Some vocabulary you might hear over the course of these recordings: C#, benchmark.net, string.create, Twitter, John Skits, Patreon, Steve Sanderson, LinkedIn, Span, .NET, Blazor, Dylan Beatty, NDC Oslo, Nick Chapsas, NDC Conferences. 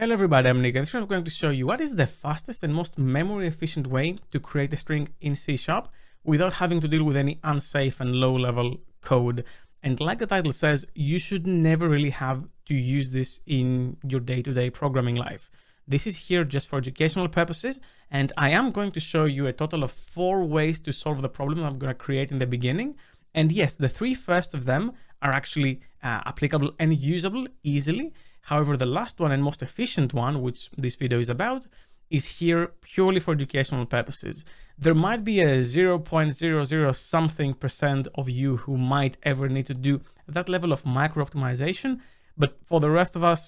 Hello everybody, I'm Nick, and this one I'm going to show you what is the fastest and most memory efficient way to create a string in C# without having to deal with any unsafe and low level code. And like the title says, you should never really have to use this in your day-to-day programming life. This is here just for educational purposes, and I am going to show you a total of 4 ways to solve the problem I'm going to create in the beginning. And yes, the 3 first of them are actually applicable and usable easily. However, the last one and most efficient one, which this video is about, is here purely for educational purposes. There might be a 0.00 something % of you who might ever need to do that level of micro optimization, but for the rest of us,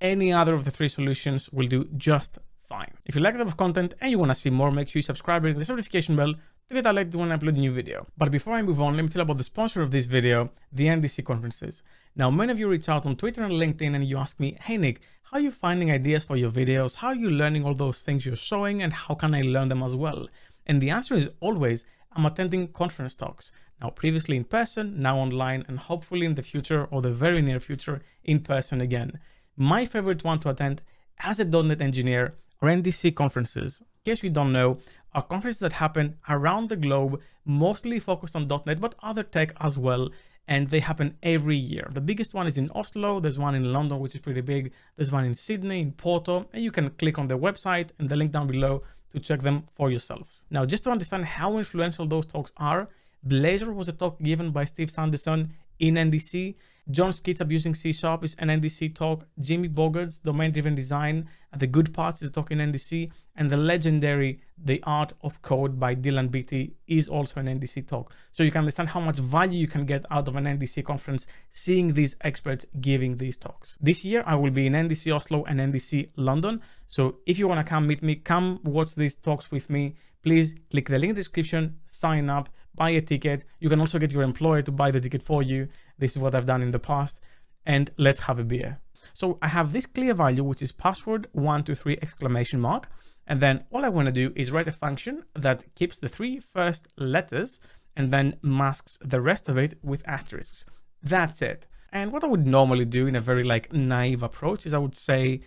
any other of the 3 solutions will do just fine. If you like that type of content and you want to see more, make sure you subscribe and ring the notification bell to get alerted when I upload a new video. But before I move on, let me tell you about the sponsor of this video, the NDC conferences. Now, many of you reach out on Twitter and LinkedIn and you ask me, hey Nick, how are you finding ideas for your videos? How are you learning all those things you're showing, and how can I learn them as well? And the answer is always, I'm attending conference talks. Now, previously in person, now online, and hopefully in the future or the very near future, in person again. My favorite one to attend as a .NET engineer are NDC conferences. In case you don't know, are conferences that happen around the globe, mostly focused on .NET, but other tech as well, and they happen every year. The biggest one is in Oslo, there's one in London, which is pretty big, there's one in Sydney, in Porto, and you can click on the website and the link down below to check them for yourselves. Now, just to understand how influential those talks are, Blazor was a talk given by Steve Sanderson in NDC, John Skits Abusing C# is an NDC talk, Jimmy Bogart's Domain-Driven Design, The Good Parts is a talk in NDC, and the legendary The Art of Code by Dylan Beatty is also an NDC talk. So you can understand how much value you can get out of an NDC conference seeing these experts giving these talks. This year I will be in NDC Oslo and NDC London, so if you want to come meet me, come watch these talks with me, please click the link in the description, sign up, buy a ticket. You can also get your employer to buy the ticket for you. This is what I've done in the past, and let's have a beer. So I have this clear value, which is password 123 exclamation mark. And then all I want to do is write a function that keeps the 3 first letters and then masks the rest of it with asterisks. That's it. And what I would normally do in a very naive approach is I would say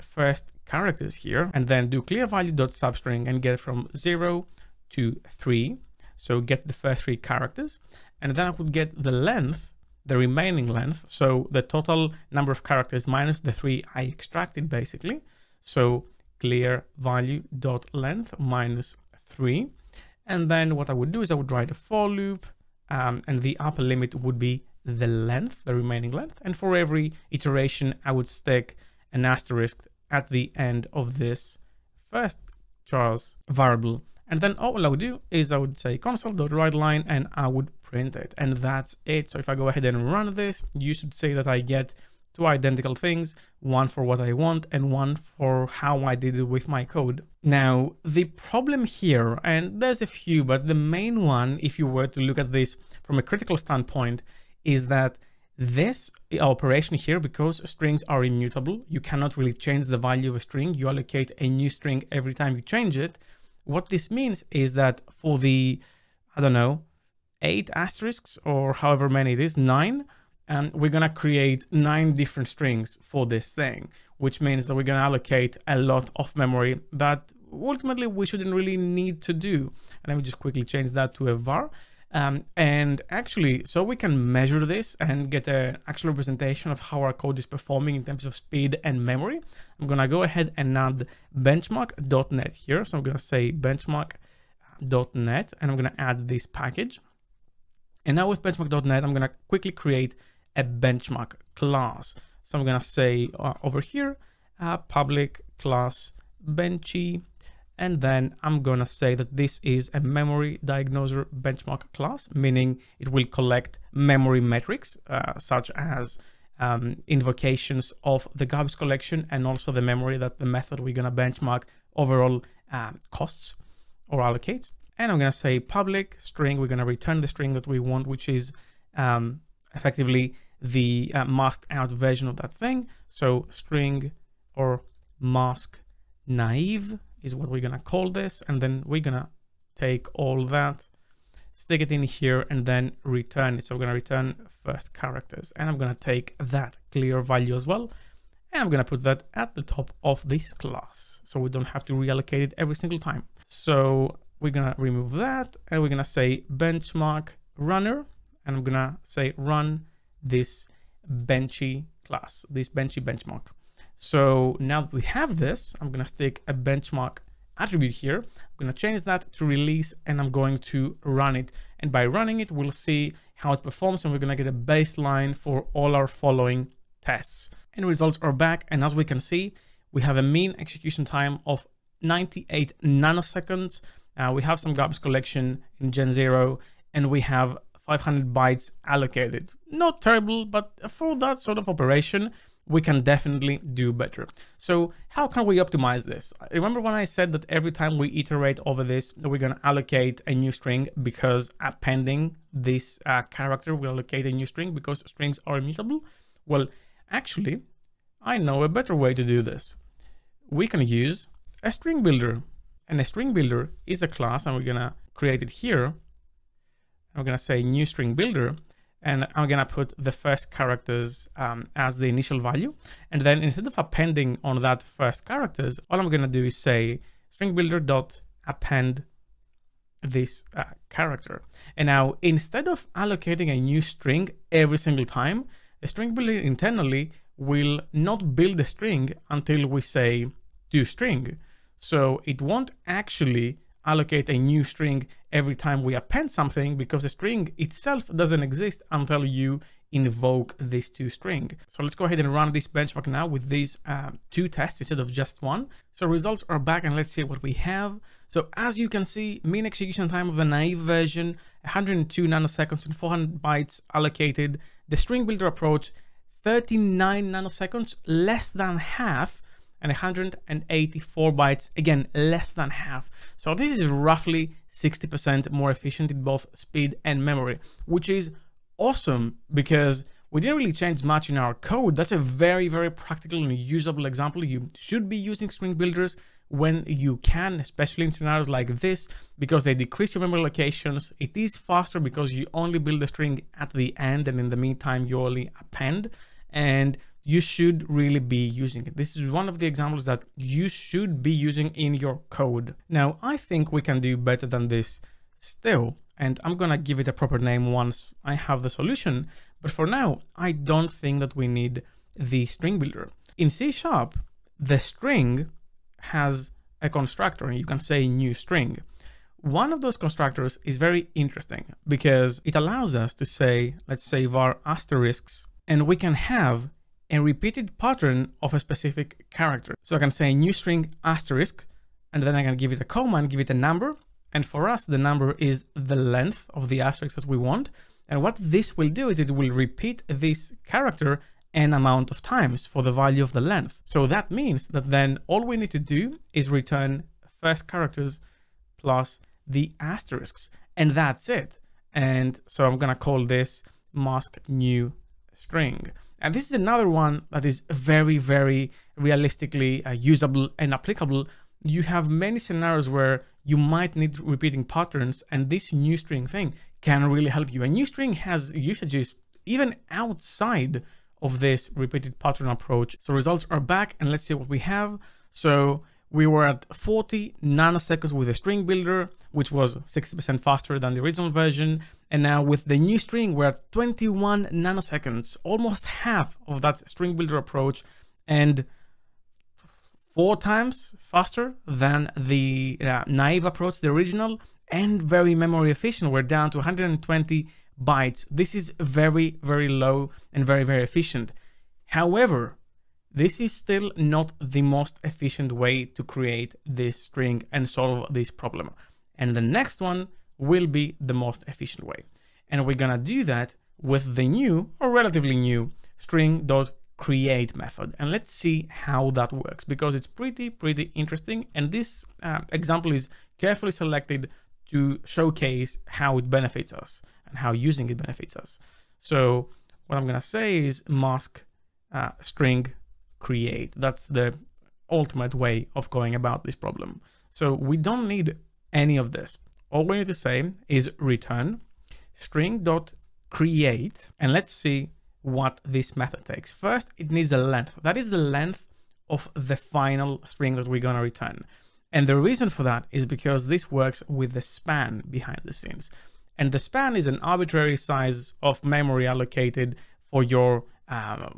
first characters here and then do clear value dot substring and get from 0 to 3. So get the first 3 characters, and then I would get the length, the remaining length. So the total number of characters minus the 3 I extracted basically. So clear value dot length minus 3. And then what I would do is I would write a for loop, and the upper limit would be the length, the remaining length. And for every iteration, I would stick an asterisk at the end of this first chars variable. And then all I would do is I would say console.writeLine and I would print it, and that's it. So if I go ahead and run this, you should see that I get 2 identical things, one for what I want and one for how I did it with my code. Now, the problem here, and there's a few, but the main one, if you were to look at this from a critical standpoint, is that this operation here, because strings are immutable, you cannot really change the value of a string. You allocate a new string every time you change it. What this means is that for the, 8 asterisks or however many it is, 9, we're going to create 9 different strings for this thing, which means that we're going to allocate a lot of memory that ultimately we shouldn't really need to do. And let me just quickly change that to a var. And actually, so we can measure this and get an actual representation of how our code is performing in terms of speed and memory. I'm going to go ahead and add benchmark.net here. So I'm going to say benchmark.net, and I'm going to add this package. And now with benchmark.net, I'm going to quickly create a benchmark class. So I'm going to say over here, public class benchy. And then I'm going to say that this is a memory diagnoser benchmark class, meaning it will collect memory metrics, such as invocations of the garbage collection and also the memory that the method we're going to benchmark overall costs or allocates. And I'm going to say public string. We're going to return the string that we want, which is effectively the masked out version of that thing. So string or mask naive is what we're going to call this. And then we're going to take all that, stick it in here, and then return it. So we're going to return first characters, and I'm going to take that clear value as well. And I'm going to put that at the top of this class, so we don't have to reallocate it every single time. So we're going to remove that, and we're going to say benchmark runner, and I'm going to say run this benchy class, this benchy benchmark. So now that we have this, I'm going to stick a benchmark attribute here. I'm going to change that to release, and I'm going to run it. And by running it, we'll see how it performs, and we're going to get a baseline for all our following tests. And results are back, and as we can see, we have a mean execution time of 98 nanoseconds. We have some garbage collection in Gen 0, and we have 500 bytes allocated. Not terrible, but for that sort of operation, we can definitely do better. So how can we optimize this? Remember when I said that every time we iterate over this, we're going to allocate a new string, because appending this character will allocate a new string because strings are immutable? Well, actually, I know a better way to do this. We can use a string builder, and a string builder is a class, and we're going to create it here. I'm going to say new string builder, and I'm going to put the first characters as the initial value. And then instead of appending on that first characters, all I'm going to do is say string builder dot append this character. And now, instead of allocating a new string every single time, the string builder internally will not build a string until we say do string. So it won't actually allocate a new string every time we append something, because the string itself doesn't exist until you invoke this toString. So let's go ahead and run this benchmark now with these two tests instead of just one. So results are back, and let's see what we have. So as you can see, mean execution time of the naive version, 102 nanoseconds and 400 bytes allocated. The string builder approach, 39 nanoseconds, less than half, and 184 bytes, again, less than half. So this is roughly 60% more efficient in both speed and memory, which is awesome, because we didn't really change much in our code. That's a very, very practical and usable example. You should be using string builders when you can, especially in scenarios like this, because they decrease your memory allocations. It is faster because you only build a string at the end, and in the meantime, you only append. And you should really be using it. This is one of the examples that you should be using in your code. Now, I think we can do better than this still, and I'm gonna give it a proper name once I have the solution. But for now, I don't think that we need the string builder. In C#, the string has a constructor, and you can say new string. One of those constructors is very interesting because it allows us to say, let's say var asterisks, and we can have a repeated pattern of a specific character. So I can say new string asterisk, and then I can give it a comma and give it a number. And for us, the number is the length of the asterisk that we want. And what this will do is it will repeat this character an amount of times for the value of the length. So that means that then all we need to do is return first characters plus the asterisks, and that's it. And so I'm gonna call this mask new string. And this is another one that is very, very realistically usable and applicable. You have many scenarios where you might need repeating patterns, and this new string thing can really help you. A new string has usages even outside of this repeated pattern approach. So results are back, and let's see what we have. So we were at 40 nanoseconds with a string builder, which was 60% faster than the original version. And now with the new string, we're at 21 nanoseconds, almost half of that string builder approach, and 4 times faster than the naive approach, the original, and very memory efficient. We're down to 120 bytes. This is very, very low and very, very efficient. However, this is still not the most efficient way to create this string and solve this problem. And the next one will be the most efficient way. And we're gonna do that with the new, or relatively new, string.create method. And let's see how that works, because it's pretty, pretty interesting. And this example is carefully selected to showcase how it benefits us and how using it benefits us. So what I'm gonna say is mask string create. That's the ultimate way of going about this problem. So we don't need any of this. All we need to say is return string.create, and let's see what this method takes. First, it needs a length. That is the length of the final string that we're going to return. And the reason for that is because this works with the span behind the scenes. And the span is an arbitrary size of memory allocated for your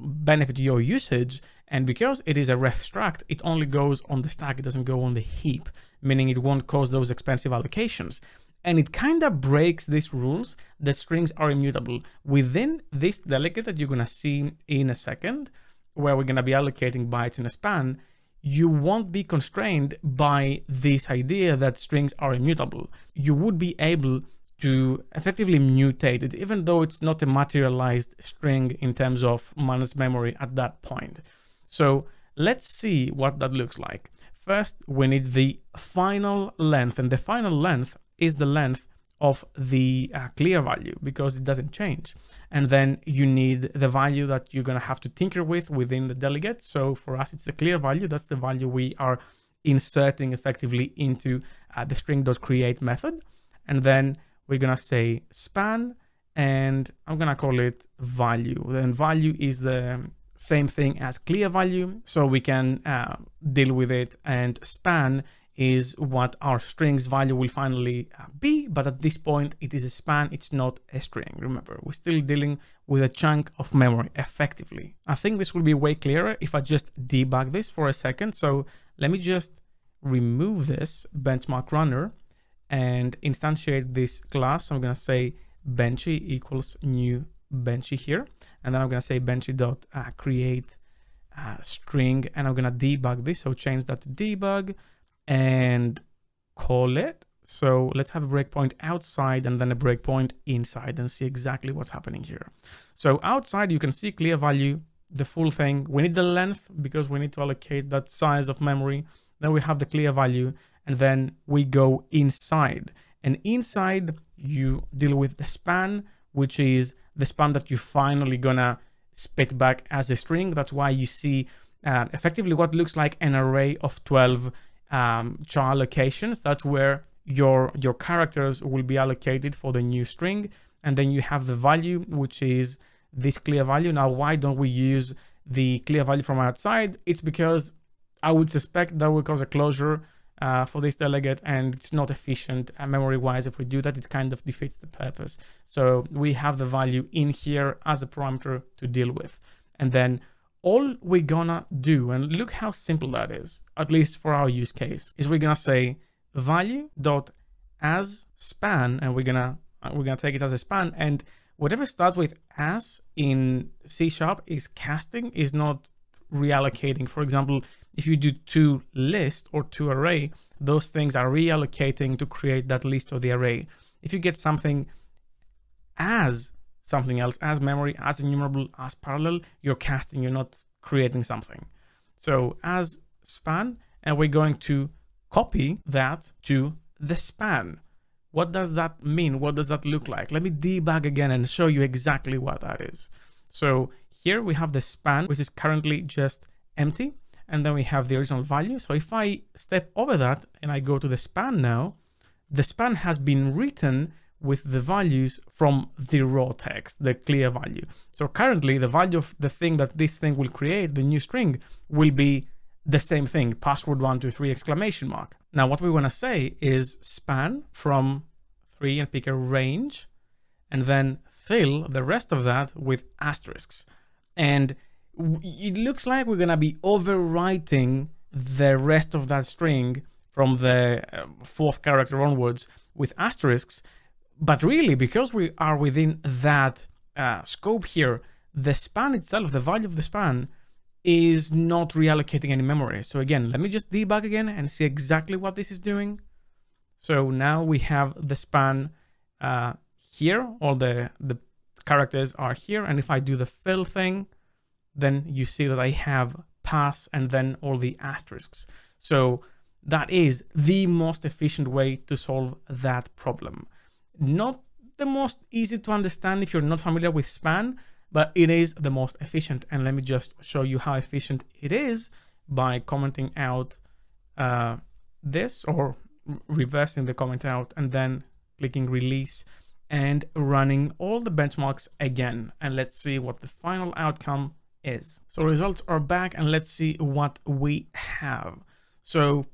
benefit to your usage. And because it is a ref struct, it only goes on the stack. It doesn't go on the heap, meaning it won't cause those expensive allocations. And it kind of breaks these rules that strings are immutable within this delegate that you're going to see in a second, where we're going to be allocating bytes in a span. You won't be constrained by this idea that strings are immutable. You would be able to effectively mutate it, even though it's not a materialized string in terms of managed memory at that point. So let's see what that looks like. First, we need the final length, and the final length is the length of the clear value because it doesn't change. And then you need the value that you're going to have to tinker with within the delegate. So for us, it's the clear value. That's the value we are inserting effectively into the string.create method. And then we're going to say span, and I'm going to call it value. Then value is the same thing as clear value, so we can deal with it. And span is what our string's value will finally be. But at this point, it is a span. It's not a string. Remember, we're still dealing with a chunk of memory effectively. I think this will be way clearer if I just debug this for a second. So let me just remove this benchmark runner and instantiate this class. So I'm going to say Benchy equals new Benchy here. And then I'm going to say Benchy.create string. And I'm going to debug this. So change that to debug and call it. So let's have a breakpoint outside and then a breakpoint inside and see exactly what's happening here. So outside, you can see clear value, the full thing. We need the length because we need to allocate that size of memory. Then we have the clear value. And then we go inside, and inside you deal with the span, which is the span that you're finally gonna spit back as a string. That's why you see effectively what looks like an array of 12 char allocations. That's where your characters will be allocated for the new string. And then you have the value, which is this clear value. Now, why don't we use the clear value from outside? It's because I would suspect that will cause a closure for this delegate, and it's not efficient memory-wise. If we do that, it kind of defeats the purpose. So we have the value in here as a parameter to deal with. And then all we're gonna do, and look how simple that is, at least for our use case, is we're gonna say value.asSpan, and we're gonna take it as a span. And whatever starts with as in C# is casting, is not reallocating. For example, if you do to list or to array, those things are reallocating to create that list or the array. If you get something as something else, as memory, as enumerable, as parallel, you're casting, you're not creating something. So as span, and we're going to copy that to the span. What does that mean? What does that look like? Let me debug again and show you exactly what that is. So here we have the span, which is currently just empty. And then we have the original value. So if I step over that and I go to the span now, the span has been written with the values from the raw text, the clear value. So currently the value of the thing that this thing will create, the new string, will be the same thing, password 123 exclamation mark. Now what we want to say is span from 3 and pick a range, and then fill the rest of that with asterisks. And it looks like we're going to be overwriting the rest of that string from the 4th character onwards with asterisks. But really, because we are within that scope here, the span itself, the value of the span, is not reallocating any memory. So again, let me just debug again and see exactly what this is doing. So now we have the span here, all the characters are here. And if I do the fill thing, then you see that I have pass and then all the asterisks. So that is the most efficient way to solve that problem. Not the most easy to understand if you're not familiar with span, but it is the most efficient. And let me just show you how efficient it is by commenting out this, or reversing the comment out and then clicking release and running all the benchmarks again. And let's see what the final outcome is. So results are back, and let's see what we have. So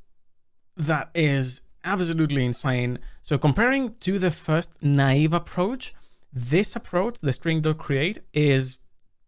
that is absolutely insane. So comparing to the first naive approach, this approach, the string.create, is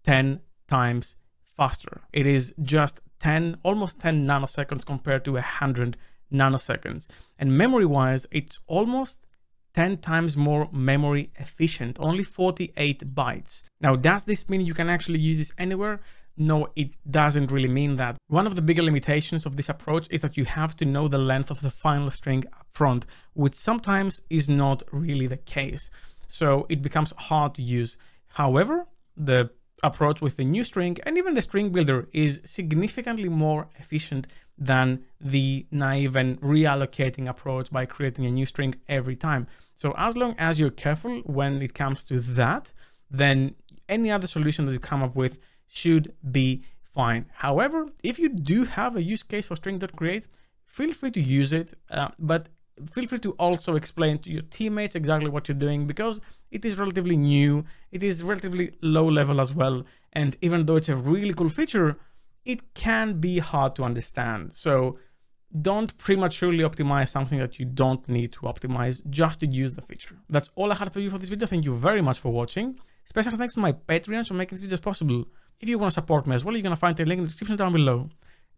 10 times faster. It is just 10, almost 10 nanoseconds compared to 100 nanoseconds. And memory-wise, it's almost 10 times more memory efficient, only 48 bytes. Now, does this mean you can actually use this anywhere? No, it doesn't really mean that. One of the bigger limitations of this approach is that you have to know the length of the final string upfront, which sometimes is not really the case. So it becomes hard to use. However, the approach with the new string and even the string builder is significantly more efficient than the naive and reallocating approach by creating a new string every time. So as long as you're careful when it comes to that, then any other solution that you come up with should be fine. However, if you do have a use case for string.create, feel free to use it, but feel free to also explain to your teammates exactly what you're doing, because it is relatively new, it is relatively low level as well, and even though it's a really cool feature, it can be hard to understand. So don't prematurely optimize something that you don't need to optimize just to use the feature. That's all I had for you for this video. Thank you very much for watching. Special thanks to my Patreons for making this videos possible. If you want to support me as well, you're going to find a link in the description down below.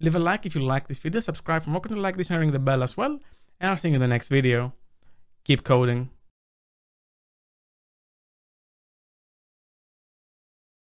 Leave a like if you like this video, subscribe for more content like this, and ring the bell as well. And I'll see you in the next video. Keep coding.